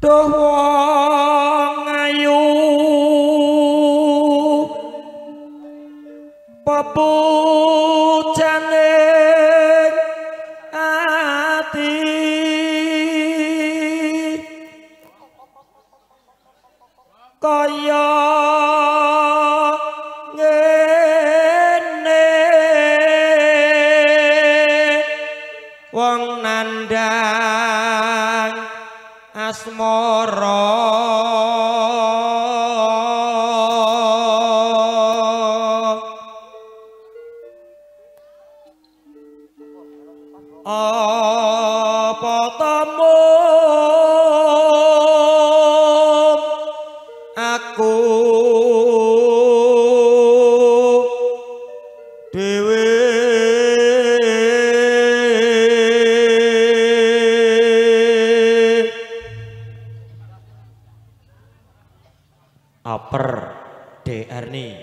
Duh wong ayu pepujane ati kaya ngene wong nandang asmara apa tamu aku dhewe aper derni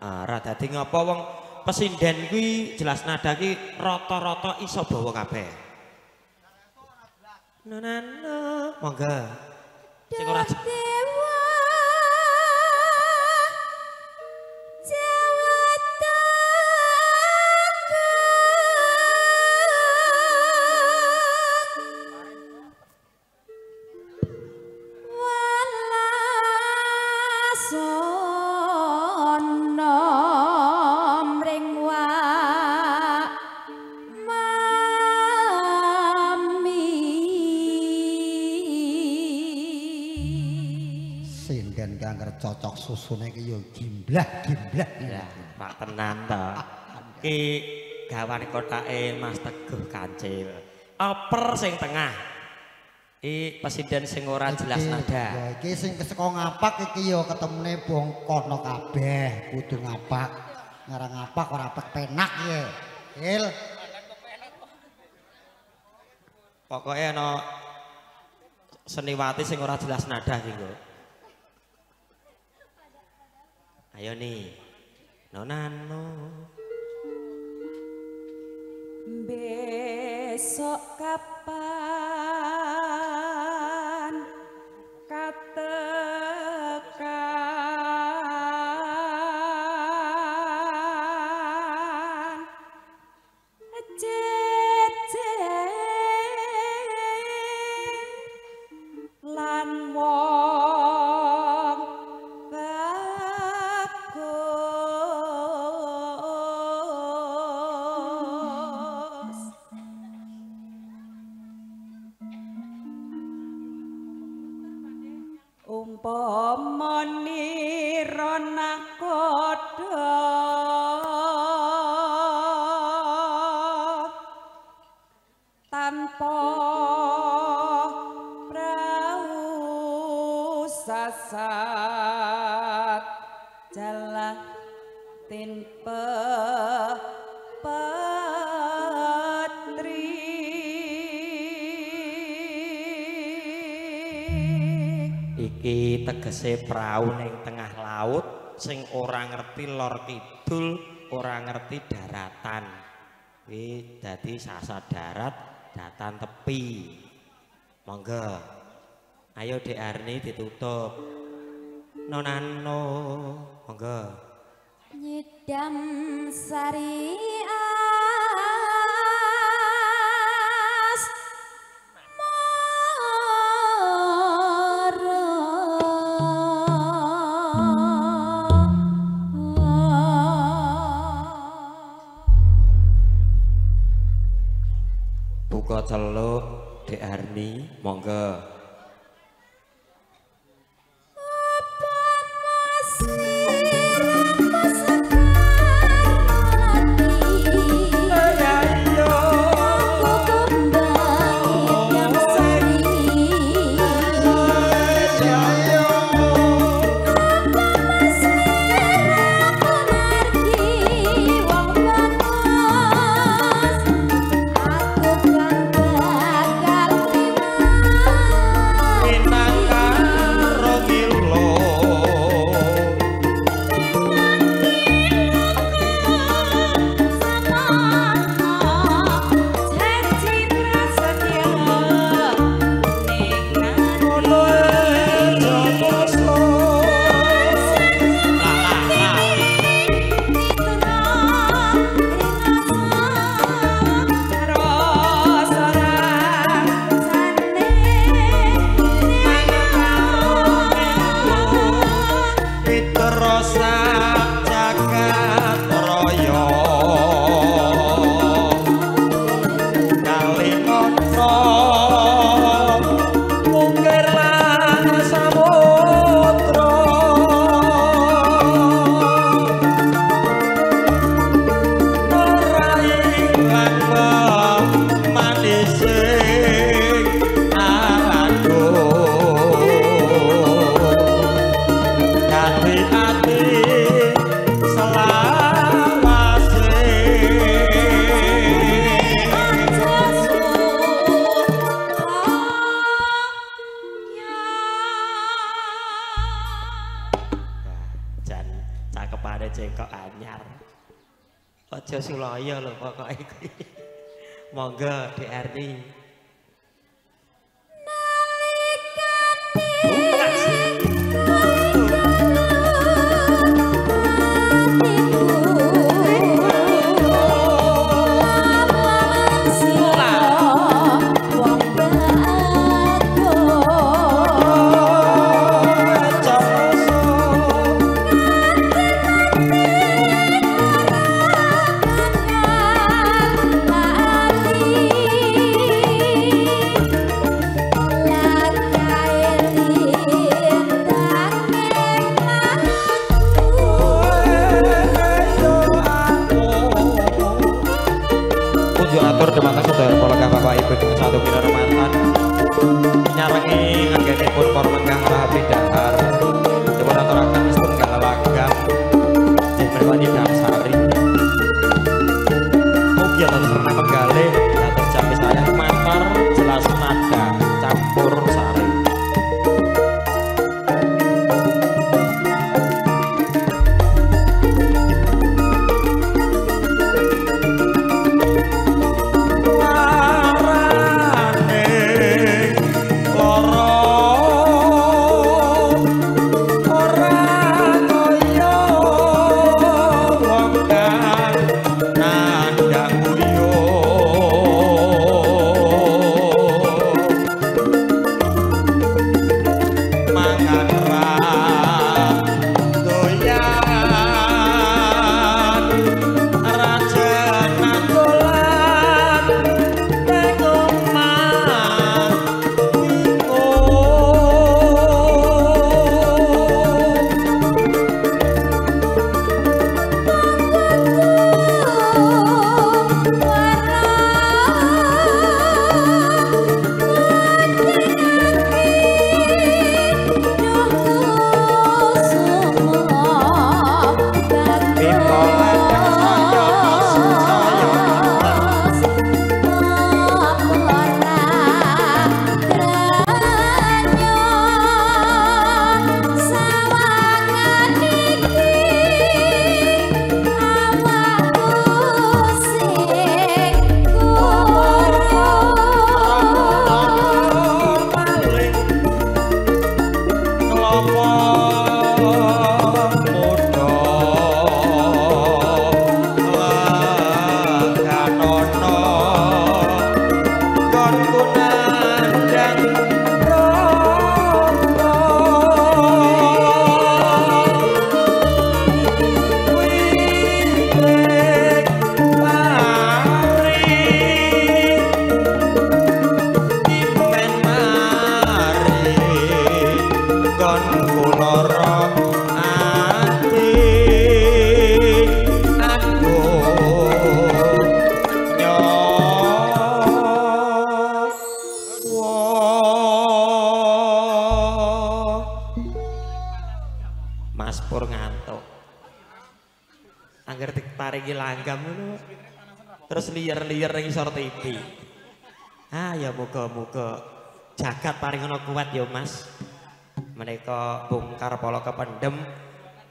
ora dadi ngapa wong pesinden kuwi jelas nada ki rata-rata iso bawa kabeh. Nana, monggo. Sing ora dewa. Jawa tak walas. Cocok susune iki yo gimblah-gimblah ya Pak tenan to. Iki gawane kotake Mas Teguh Kancil. Oper sing tengah. Iki presiden sing ora jelas nada. Ya iki sing saka ngapak iki yo ketemune bongkono kabeh kudu ngapak. Ngarang ngapak ora penak ya. Il. Pokoke ana seniwati sing ora jelas nada iki lho. Ayo nih, nonano. Besok kapan katakan cecen lan tegese prau ning tengah laut sing ora ngerti lor kidul ora ngerti daratan kuwi dadi sasa darat datan tepi monggo ayo Dek Arni ditutup nonano monggo nyidam sari celuk Dek Arni monggo apa masih Raja Sulaya lho pokoke iki. Monggo DRI.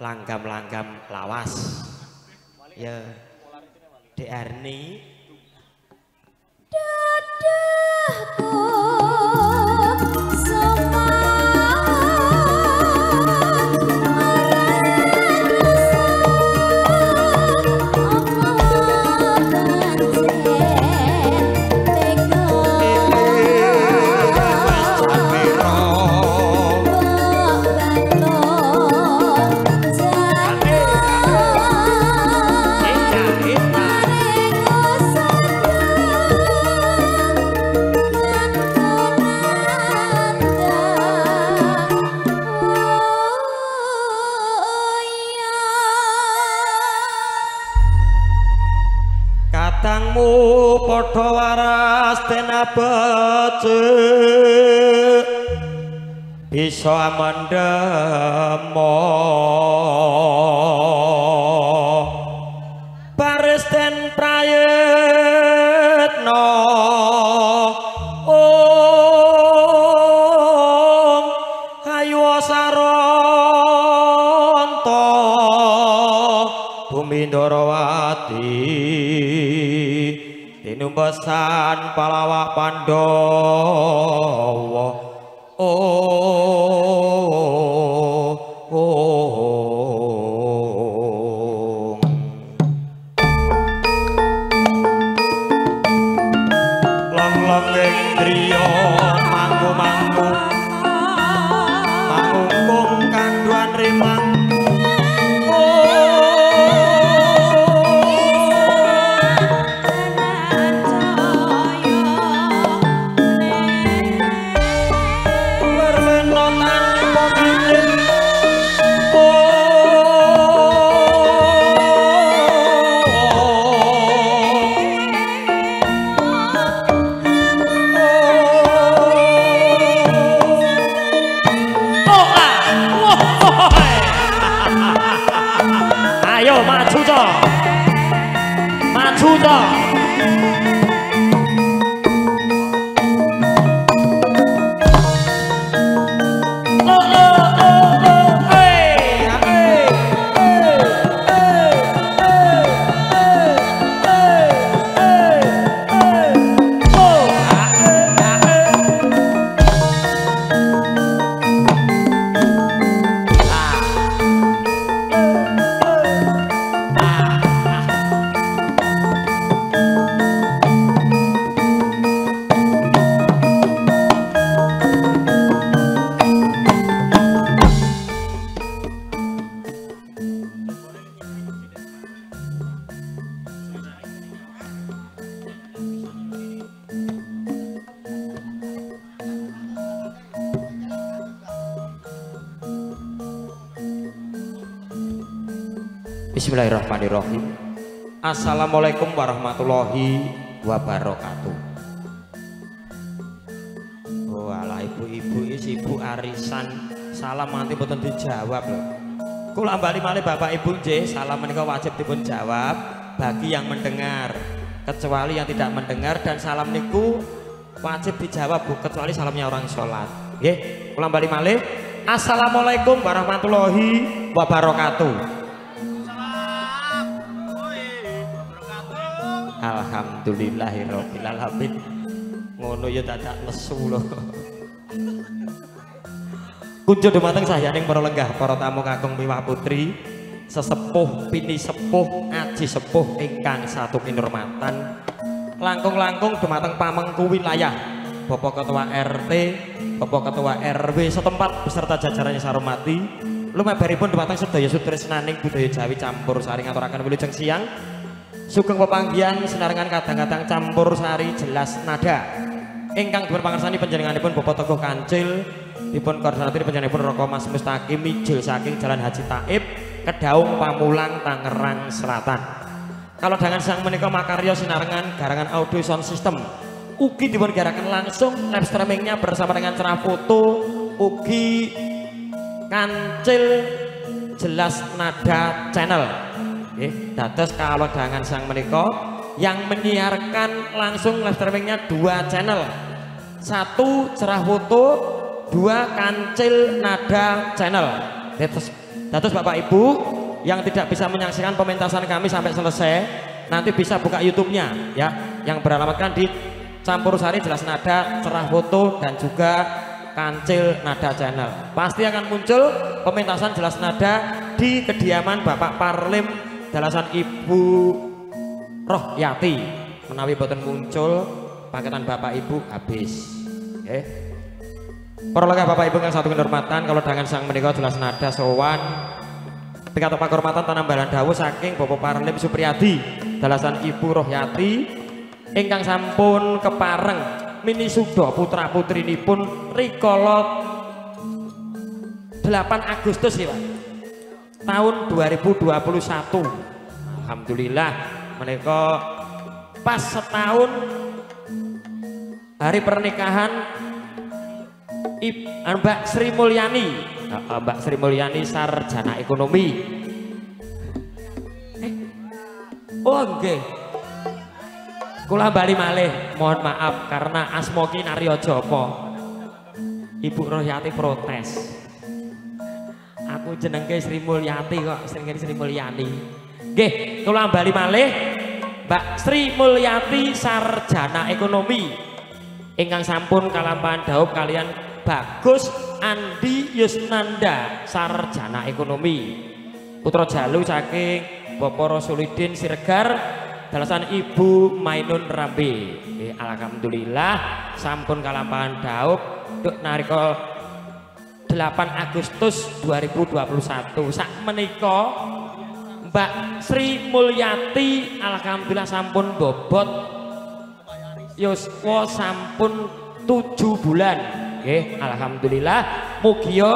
Langgam-langgam lawas ya DRNI bisa mendemo Baristen Prayitno Om Hayuwa Saronto Bumi Ndorowati besan palawak Pandawa. Bismillahirrahmanirrahim. Assalamualaikum warahmatullahi wabarakatuh. Walah ibu-ibu isi ibu arisan salam nanti boten dijawab loh. Kula bali malih bapak ibu nggih, salam menika wajib dipun jawab bagi yang mendengar, kecuali yang tidak mendengar, dan salam niku wajib dijawab bu, kecuali salamnya orang sholat. Nggih, kula bali malih. Assalamualaikum warahmatullahi wabarakatuh. Alhamdulillahirabbil alamin. Ngono ya dadak nesu lho. Kunjung dumateng sahyaning para lenggah, para tamu kakung miwah putri, sesepuh pini sepuh, aji sepuh ingkang satu kinurmatan. Langkung-langkung dumateng pamengku wilayah, Bapak Ketua RT, Bapak Ketua RW setempat beserta jajarannya saromati. Lumebaripun dumateng sedaya sutresnaning budaya Jawi campursari ngaturaken wilujeng siang. Sugeng pepanggihan senarengan kadang-kadang campursari jelas nada. Ingkang dipun pangersani panjenenganipun Bapak Tokoh Kancil, dipun koordinator panjenenganipun Roko Mas Mustaqim Mijil saking Jalan Haji Taib, Kedaung Pamulang, Tangerang Selatan. Kalau dengan sang menika makarya senarengan garangan audio sound system. Ugi dipun garakan langsung live streamingnya bersama dengan cerah foto ugi Kancil jelas nada channel. Dados kalau dengan sang menika yang menyiarkan langsung live streamingnya dua channel, satu cerah foto, dua kancil nada channel. Dados bapak ibu yang tidak bisa menyaksikan pementasan kami sampai selesai, nanti bisa buka YouTube-nya ya, yang beralamatkan di Campursari jelas nada, cerah foto, dan juga kancil nada channel. Pasti akan muncul pementasan jelas nada di kediaman Bapak Parlim dalasan Ibu Rohyati. Menawi boten muncul paketan Bapak Ibu habis. Nggih. Perlengah Bapak Ibu kang satu kinurmatan, kalau dengan sang menika jelas nada sowan pikantuk pakurmatan tanambalan dawuh saking Bapak Parlim Supriyadi dalasan Ibu Rohyati ingkang sampun kepareng minisudha putra-putrinipun rikala 8 Agustus ya, Pak. Tahun 2021. Alhamdulillah menika pas setahun hari pernikahan Mbak Sri Mulyani. Mbak Sri Mulyani sarjana ekonomi. Nggih. Kula bali malih, mohon maaf karena asma ki Narya Japa. Ibu Rohyati protes. Aku jenengke Sri Mulyati kok, jenenge Sri Mulyani. Nggih, kula bali malih. Mbak Sri Mulyati sarjana ekonomi ingkang sampun kalampahan dhaup kalian Bagus Andi Yusnanda sarjana ekonomi putra jalu saking Bapak Rasulidin Siregar dalasan Ibu Mainun Rambe. Alhamdulillah sampun kalampahan dhaup untuk nariko 8 Agustus 2021 sak menika Mbak Sri Mulyati alhamdulillah sampun bobot yuswa sampun 7 bulan. Alhamdulillah mugia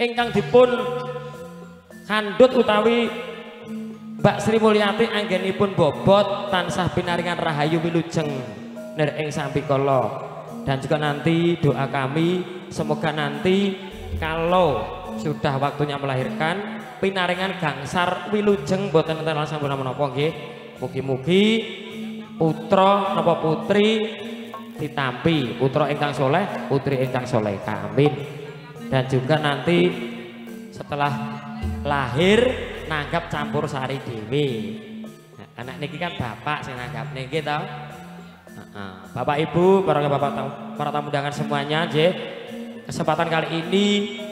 ingkang dipun kandhut utawi Mbak Sri Mulyati anggenipun bobot tansah pinaringan rahayu wilujeng ner ing sampikala. Dan juga nanti doa kami semoga nanti kalau sudah waktunya melahirkan pinaringan gangsar wilujeng boten enten langsung pun menapa nggih. Mugi-mugi putra napa putri ditampi putra ingkang soleh putri ingkang soleh. Amin. Dan juga nanti setelah lahir nanggap campur sari dewi. Nah, anak niki kan bapak sing nanggap niki to. Bapak Ibu, para tamu undangan semuanya, kesempatan kali ini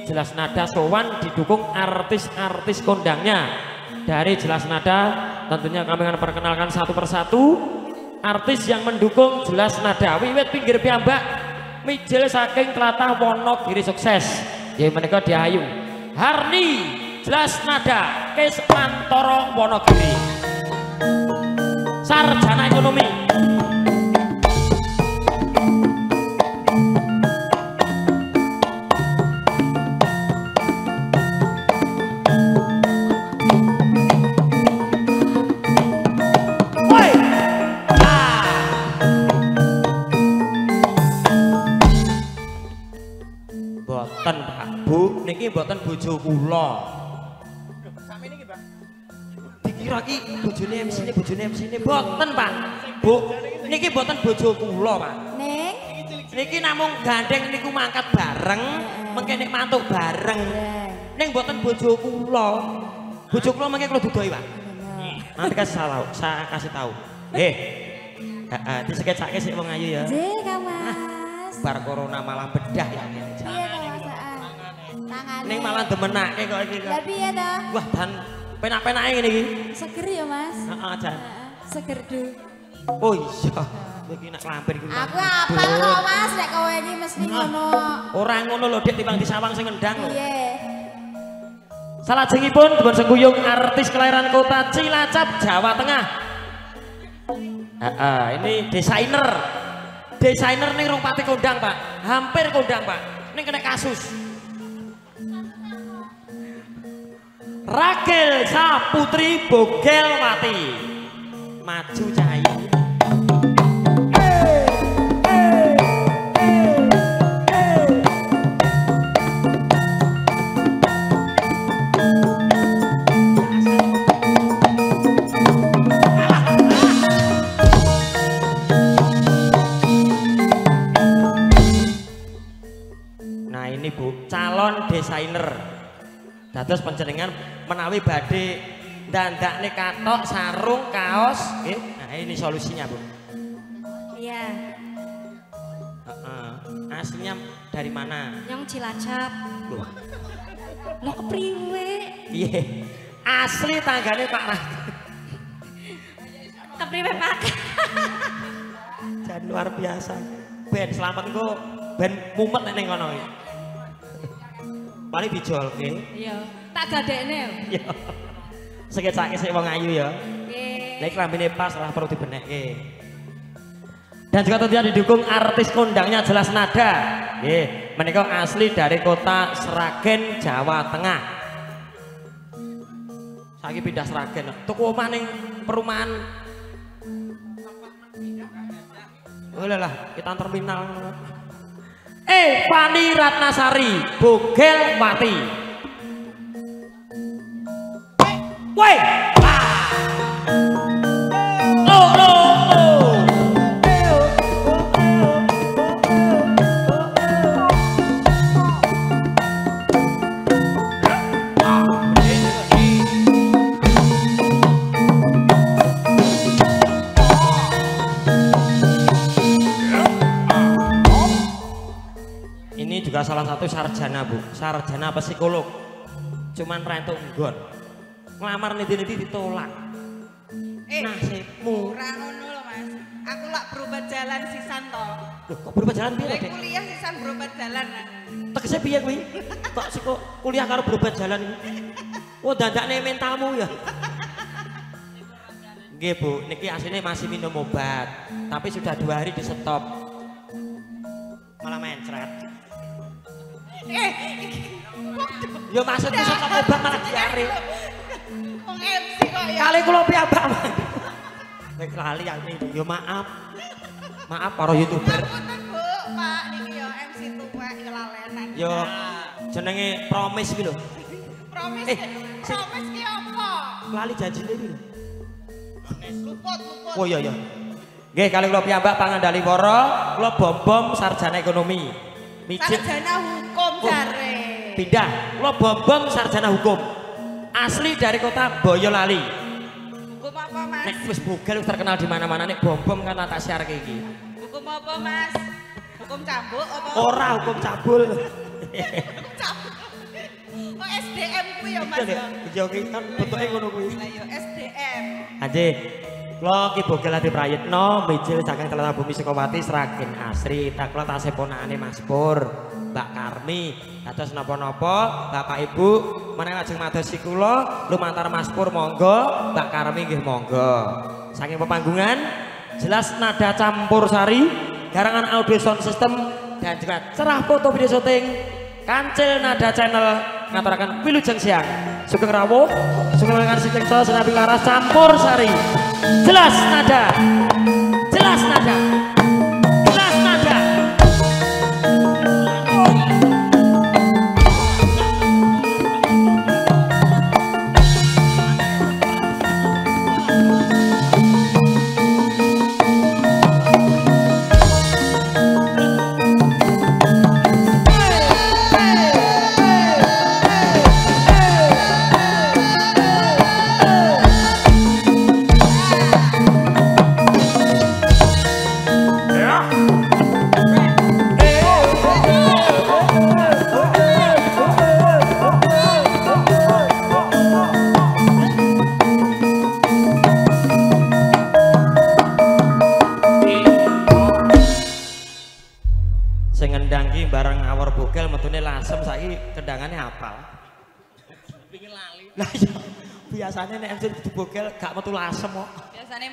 Jelas Nada sowan didukung artis-artis kondangnya. Dari Jelas Nada tentunya kami akan perkenalkan satu persatu artis yang mendukung Jelas Nada. Wiwit pinggir piyambak mijil saking tlatah Wonogiri sukses. Jadi menika diayu Harni Jelas Nada Kes Plantoro Wonogiri sarjana ekonomi. Buatan bojo kula. Sami niki, Pak. Dikira iki bojone MC ne, bojone MC ne. Boten, Pak. Bu, niki boten bojo kula, Pak. Ning niki namung gandeng niku mangkat bareng, mengke nek mantuk bareng. Ning boten bojo kula. Bojo kula mengke kula dudoi, Pak. Nanti kasih tahu. Nggih. Heeh, diseketake sik wong ayu ya. Nggih, Kang Mas. Bar corona malah bedah ya. Neng malah demenake kok iki kok. Tapi ya toh. Wah, ban penak-penake ngene iki. Seger ya, Mas. Heeh, Jan. Seger do. Oh iya. Iki nek lampir iki. Aku apa kok, Mas, nek kowe iki mesti ngono. Ora ngono lho, Dik, timbang disawang sing ngendang lho. Iya. Salajengipun dipun sengkuyung artis kelahiran kota Cilacap, Jawa Tengah. Heeh, ini desainer. Desainer ning rong pati kondang, Pak. Hampir kondang, Pak. Ning kena kasus. Rakel Saputri Bogelwati maju cahaya. Nah ini Bu, calon desainer. Dados panjenengan menawi badhe ndandakne katok sarung kaos, nah ini solusinya, Bu. Iya. Aslinya dari mana? Nyong Cilacap. Loh. Loh kepriwe? Iya. Asli tanggane Pak Rah. Kepriwe, Pak? Jan luar biasa. Ben selamat engko ben mumet nek ning kono. Paling dijolke. Iya, tak gadekne. Iya. Sekecake sik wong ayu ya. Nggih. Nek klambine pas lah perlu dibenekke. Dan juga tentunya didukung artis kondangnya Jelas Nada. Nggih, menika asli dari kota Sragen, Jawa Tengah. Saiki pindah Sragen, tuku omah ning perumahan. Oh lah, kita terminal. Fani Ratnasari Bogelwati. Woi. salah satu sarjana, Bu. Sarjana psikolog. Cuman rentu nggon. Ngelamar niti-niti ditolak. Nasibmu. Ora ngono lho, Mas. Aku lak berobat jalan sisan to. Loh, kok berobat jalan piye, Dek? Kuliah sisan berobat jalan. Tegese piye kuwi? Tok siko kuliah karo berobat jalan iki. Oh, dandakne mentalmu ya. Nggih, Bu. Niki asline masih minum obat, tapi sudah 2 hari di stop. Malah mencret. Ya maksudku stop obat malah diare. Wong MC kok ya. Kali kula piyambak. Nek lali aku ya maaf. Maaf para YouTuber. Ngoten, Bu. Pak niki ya MC tuwek ya lalenan. Ya jenenge promise iki lho. Promise. Promise ki apa? Lali janjine iki lho. Luput. Oh iya ya. Nggih kali kula piyambak pangandali para kula bom-bom sarjana ekonomi. Mijit. Sarjana hukum jare. Pindah kula bom-bom sarjana hukum. Asli dari kota Boyolali. Hukum apa, Mas? Nek wis bogal terkenal di mana-mana nek bom-bom kan tak siarke iki. Hukum apa, Mas? Hukum cambuk apa? Ora hukum cabul. Oh SDM kuwi ya Mas ya. Ya kuwi kan bentuke ngono kuwi. Lah ya SDM. Anjih. Kula Ki Bogal Adi Prayitno, mijil saking Telata Bumi Sukawati Sragen Asri. Takula tasih ponakane Mas Pur, Mbak Karmi. Dados napa-napa, Bapak Ibu menawi lajeng madosi kula lumantar Mas Pur monggo, Mbak Karmi nggih monggo. Saking pepanggungan jelas nada campursari, garangan audio sound system dan juga cerah foto video syuting. Kancil Nada Channel ngaturaken wilujeng siang sugeng rawuh sugeng lengan sitekso senapi laras campursari jelas nada jelas nada. Biasanya nek MC dibogel gak metu lasem kok. Biasane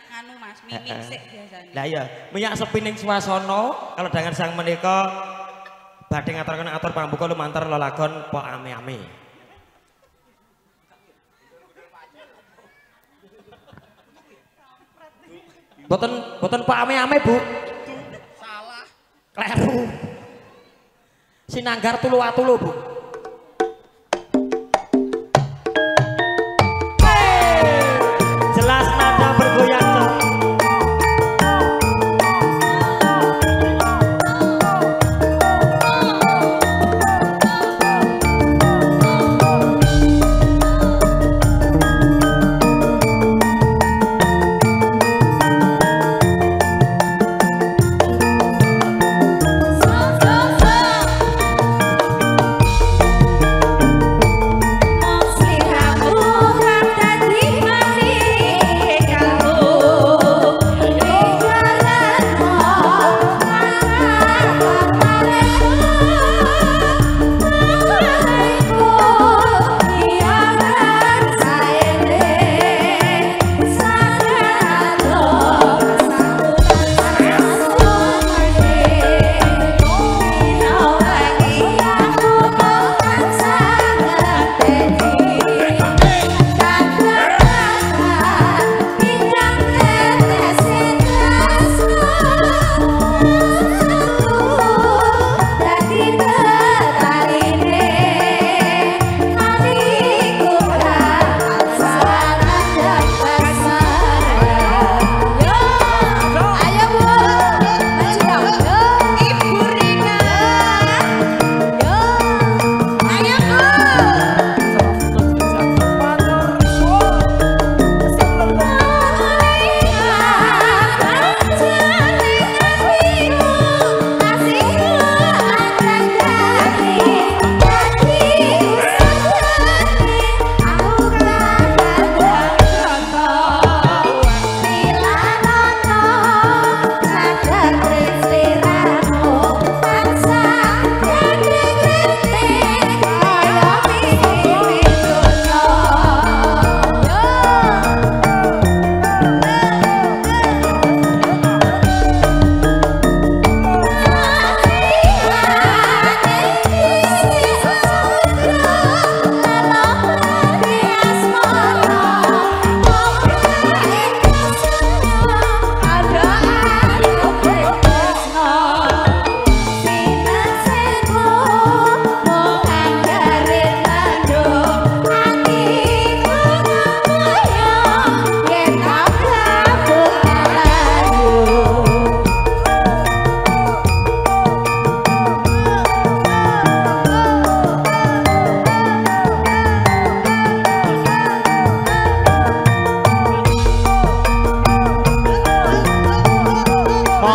nganu Mas, mimik sik biasane. Lah iya, minyak sepining swasana kalau dengan sang menika badhe ngaturaken atur pambuka lumantar lelagon po ame-ame. Boten po ame-ame, Bu. Salah. Kleru. Sinanggar tuluwatulu, Bu.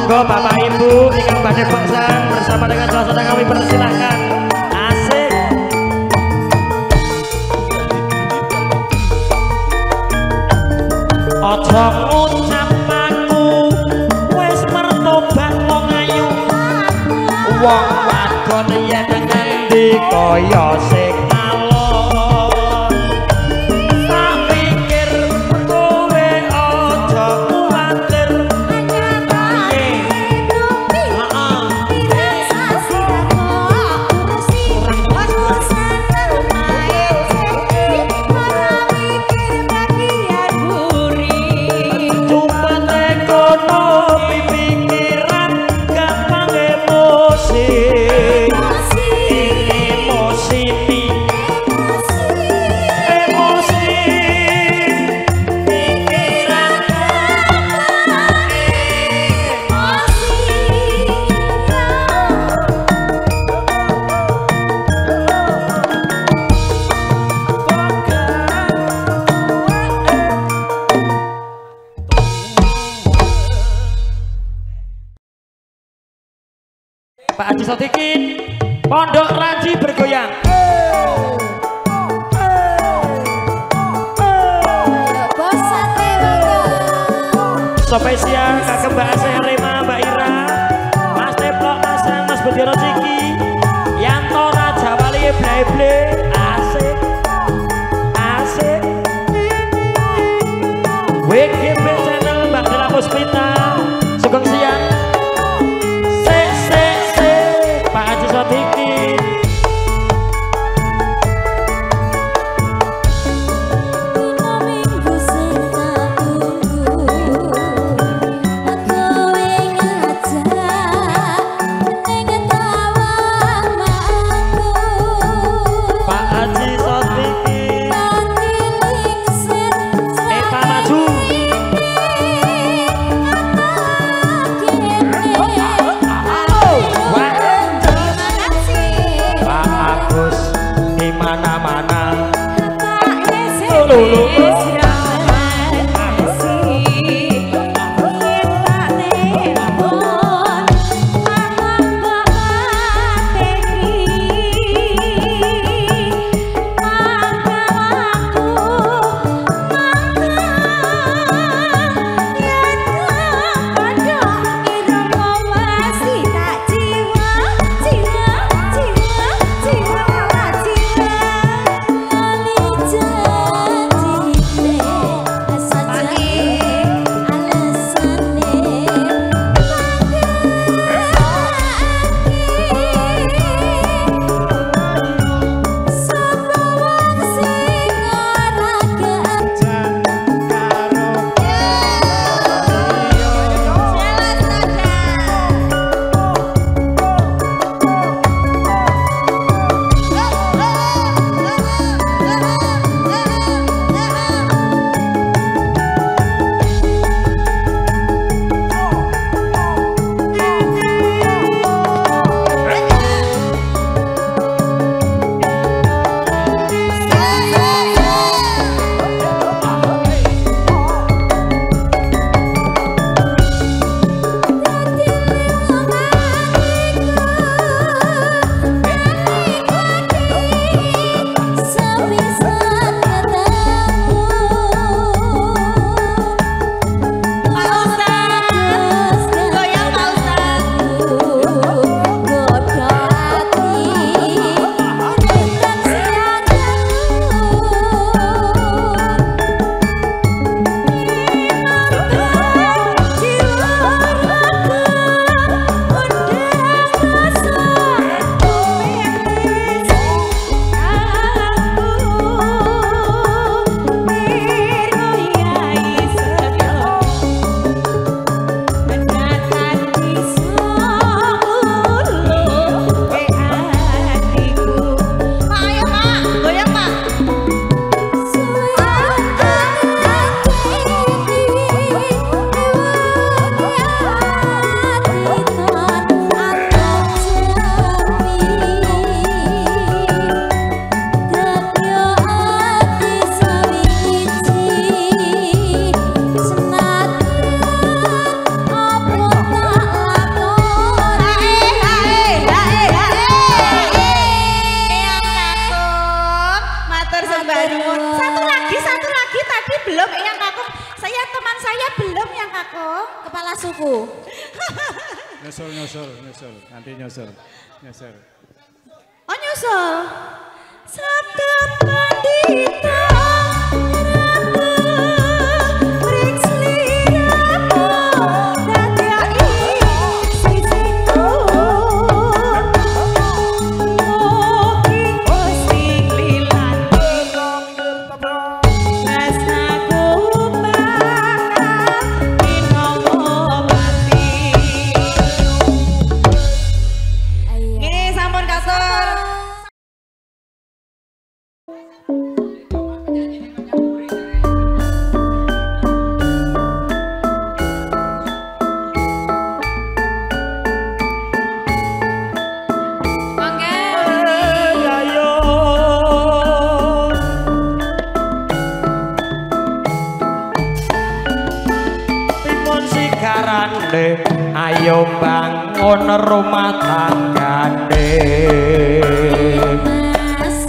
monggo bapak ibu ingin banyak pesan bersama dengan suasana kami, persilahkan. Asik. Ojo ngucap aku wes mertobat wong ayu, wong wadon yen ngendi kaya sing Pak Haji Sotikin, Pondok Ranji bergoyang. Spesial kakek Mbak Asih Rema, Mbak Ira, Mas Teplok, Mas Sang, Mas Bediro Ciki, Yanto Raja Wali, Blaible, asik, asik. WGB Channel, Mbak Dela Puspita, Sugeng Siang. Minggu sing tak tunggu, aku suhu. Nyusul, nanti nyusul. Oh nyusul. Sabda Pandita. Ayo bangun rumah tanggane Mas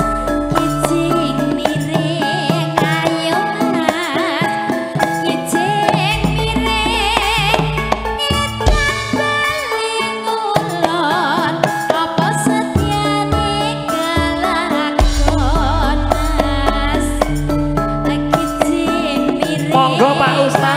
ijing miring, ayo Mas ijing miring, ikan beling ulon apa setiane kelakon Mas ijing miring. Monggo Pak Ustadz.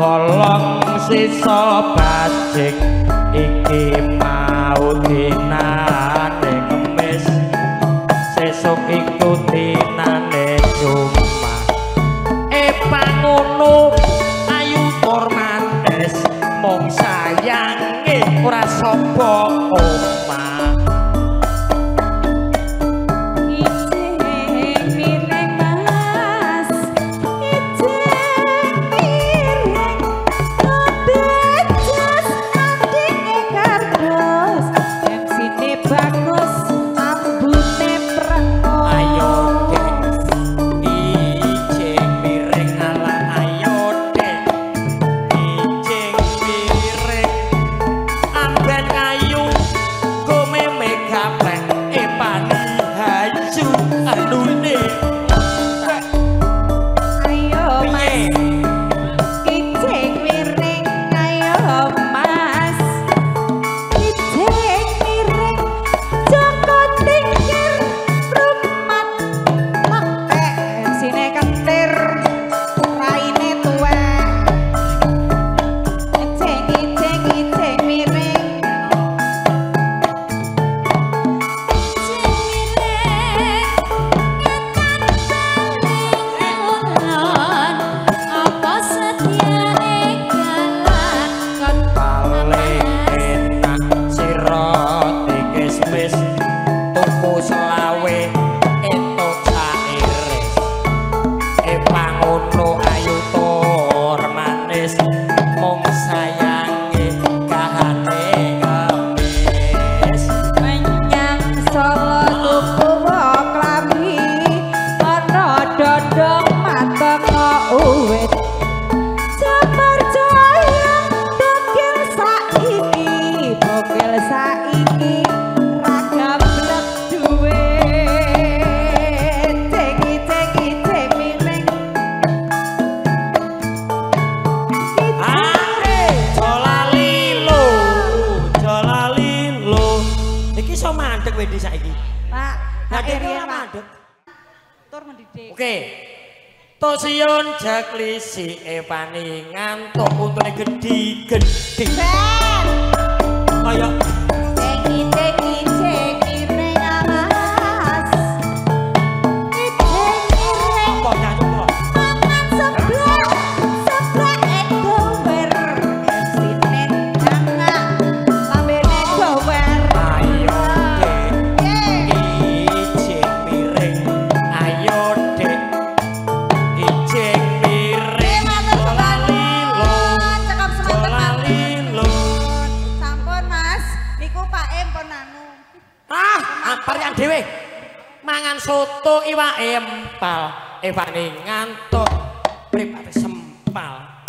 Bolong sisa bajik iki mau dinane kemis, sesuk iku dinane Jumat. Pangono ayu tur manis, mong sayange ora sapa omah. Tosion jakli si Evani ngantuk untune gedhi-gedhi. Ben. Ayo. Makan seblak, seblak edho ber. kon anu. Ah, ampar yang dhewe. Mangan soto iwak empal, ewane ngantuk, pripate sempal.